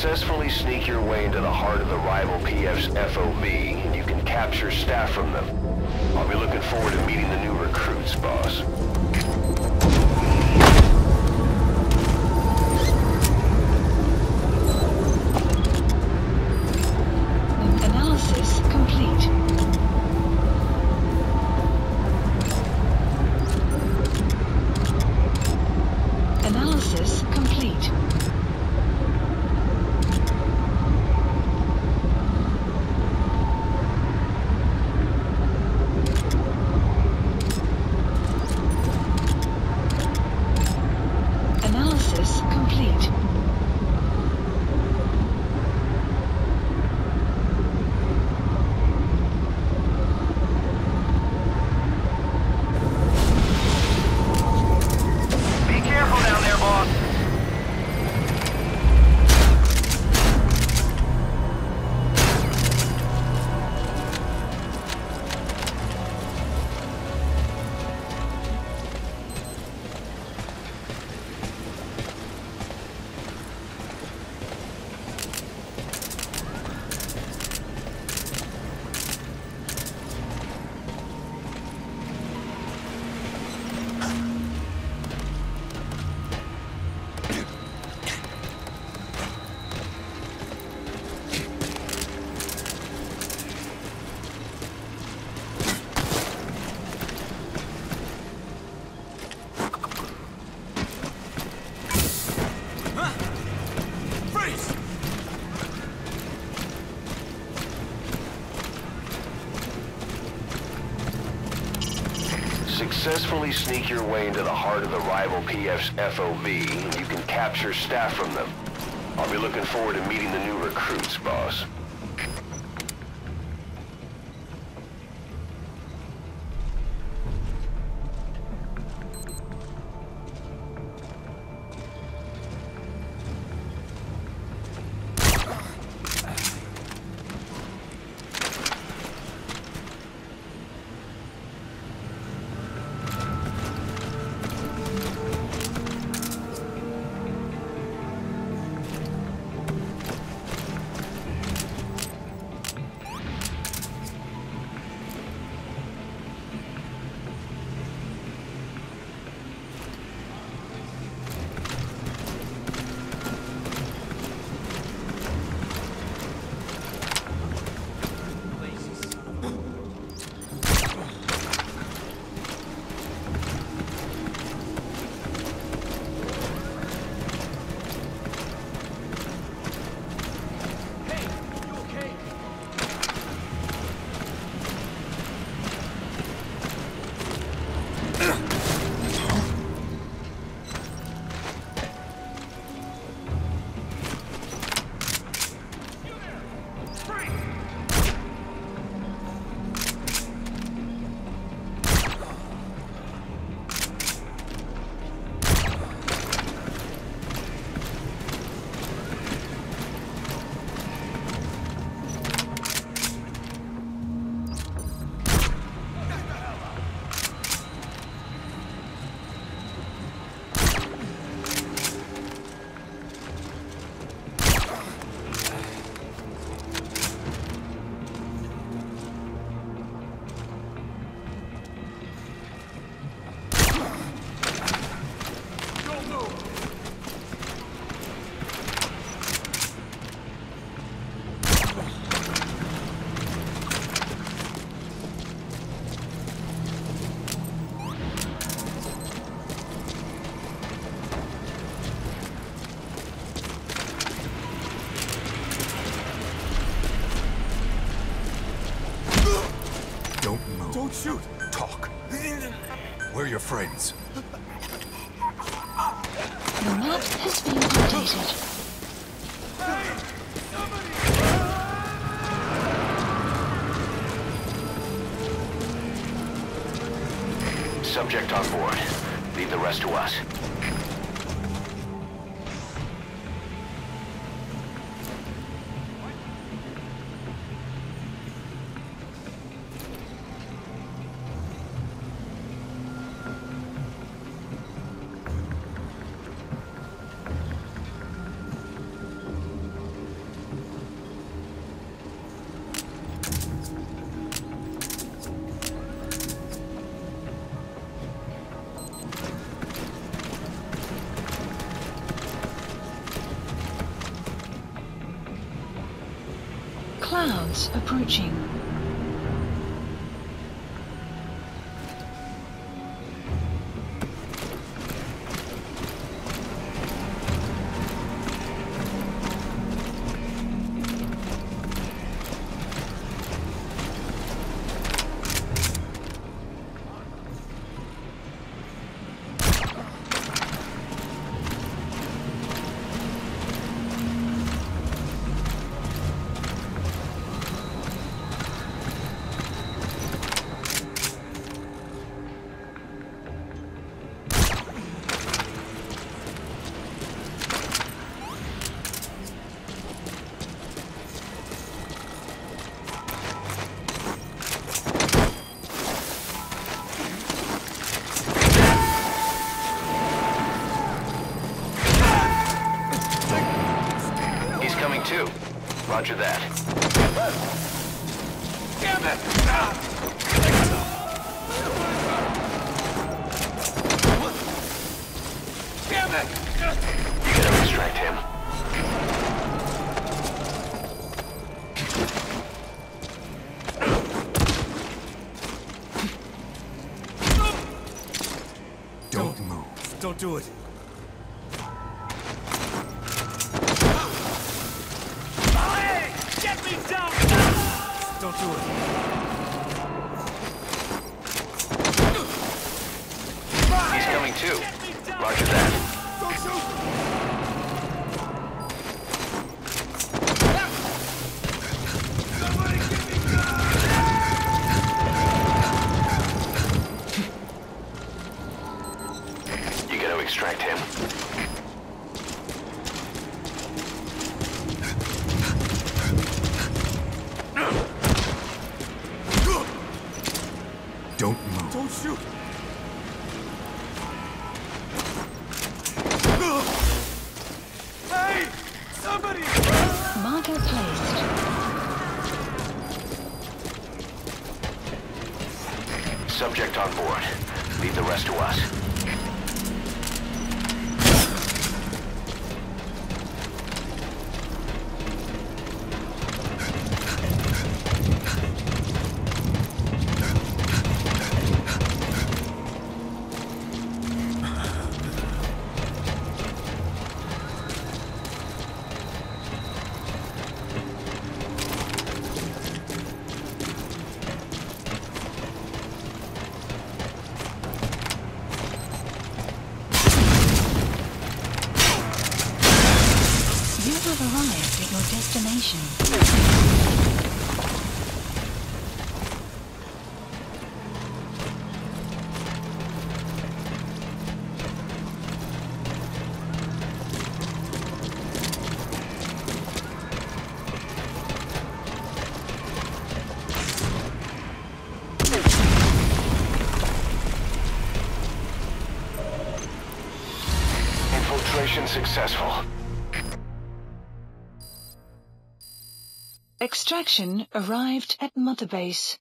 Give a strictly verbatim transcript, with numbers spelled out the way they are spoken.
successfully sneak your way into the heart of the rival P F's F O B, and you can capture staff from them. I'll be looking forward to meeting the new recruits, boss. Analysis complete. Analysis complete. Analysis complete. Successfully sneak your way into the heart of the rival P F's F O B, and you can capture staff from them. I'll be looking forward to meeting the new recruits, boss. Don't shoot! Talk. We're your friends. The map has been updated. Subject on board. Leave the rest to us. clouds approaching. Roger that. Damn it! You gotta distract him. Don't move. Don't do it. Don't do it. He's coming too. Roger that. Don't shoot. You gotta extract him. Don't move. Don't shoot. Hey! Somebody! Marker placed. Subject on board. Leave the rest to us. Arrived at your destination. Infiltration successful. Extraction arrived at Mother Base.